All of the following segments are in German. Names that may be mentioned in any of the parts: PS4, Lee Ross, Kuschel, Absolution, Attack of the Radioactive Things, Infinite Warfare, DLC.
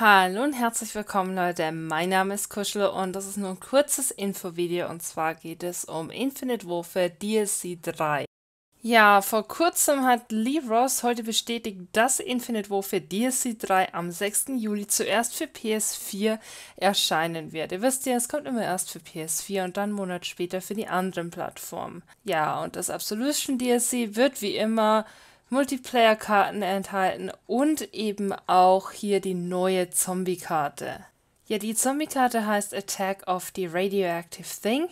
Hallo und herzlich willkommen Leute, mein Name ist Kuschel und das ist nur ein kurzes Infovideo und zwar geht es um Infinite Warfare DLC 3. Ja, vor kurzem hat Lee Ross heute bestätigt, dass Infinite Warfare DLC 3 am 6. Juli zuerst für PS4 erscheinen wird. Ihr wisst ja, es kommt immer erst für PS4 und dann einen Monat später für die anderen Plattformen. Ja, und das Absolution DLC wird wie immer Multiplayer-Karten enthalten und eben auch hier die neue Zombie-Karte. Ja, die Zombie-Karte heißt Attack of the Radioactive Thing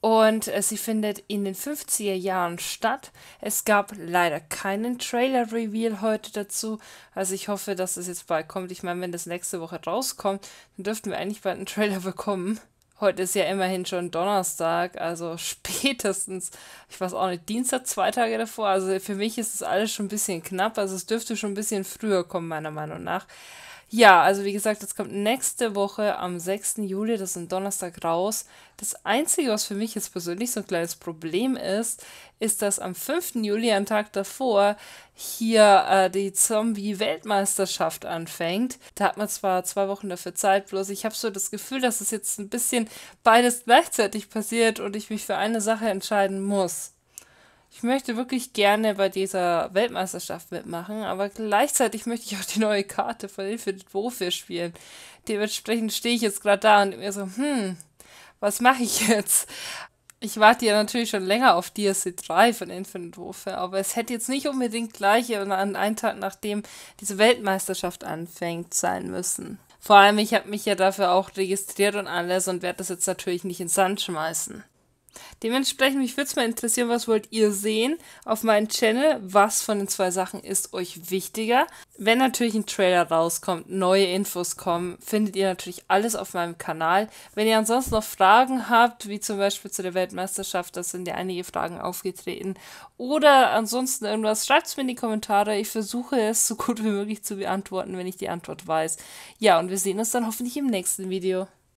und sie findet in den 50er Jahren statt. Es gab leider keinen Trailer-Reveal heute dazu, also ich hoffe, dass es jetzt bald kommt. Ich meine, wenn das nächste Woche rauskommt, dann dürften wir eigentlich bald einen Trailer bekommen. Heute ist ja immerhin schon Donnerstag, also spätestens, ich weiß auch nicht, Dienstag, 2 Tage davor. Also für mich ist das alles schon ein bisschen knapp, also es dürfte schon ein bisschen früher kommen, meiner Meinung nach. Ja, also wie gesagt, das kommt nächste Woche am 6. Juli, das ist ein Donnerstag, raus. Das Einzige, was für mich jetzt persönlich so ein kleines Problem ist, ist, dass am 5. Juli, am Tag davor, hier die Zombie-Weltmeisterschaft anfängt. Da hat man zwar 2 Wochen dafür Zeit, bloß ich habe so das Gefühl, dass es jetzt ein bisschen beides gleichzeitig passiert und ich mich für eine Sache entscheiden muss. Ich möchte wirklich gerne bei dieser Weltmeisterschaft mitmachen, aber gleichzeitig möchte ich auch die neue Karte von Infinite Warfare spielen. Dementsprechend stehe ich jetzt gerade da und mir so, was mache ich jetzt? Ich warte ja natürlich schon länger auf DLC 3 von Infinite Warfare, aber es hätte jetzt nicht unbedingt gleich an einem Tag, nachdem diese Weltmeisterschaft anfängt, sein müssen. Vor allem, ich habe mich ja dafür auch registriert und alles und werde das jetzt natürlich nicht ins Sand schmeißen. Dementsprechend, mich würde es mal interessieren, was wollt ihr sehen auf meinem Channel? Was von den 2 Sachen ist euch wichtiger? Wenn natürlich ein Trailer rauskommt, neue Infos kommen, findet ihr natürlich alles auf meinem Kanal. Wenn ihr ansonsten noch Fragen habt, wie zum Beispiel zu der Weltmeisterschaft, da sind ja einige Fragen aufgetreten, oder ansonsten irgendwas, schreibt es mir in die Kommentare. Ich versuche es so gut wie möglich zu beantworten, wenn ich die Antwort weiß. Ja, und wir sehen uns dann hoffentlich im nächsten Video.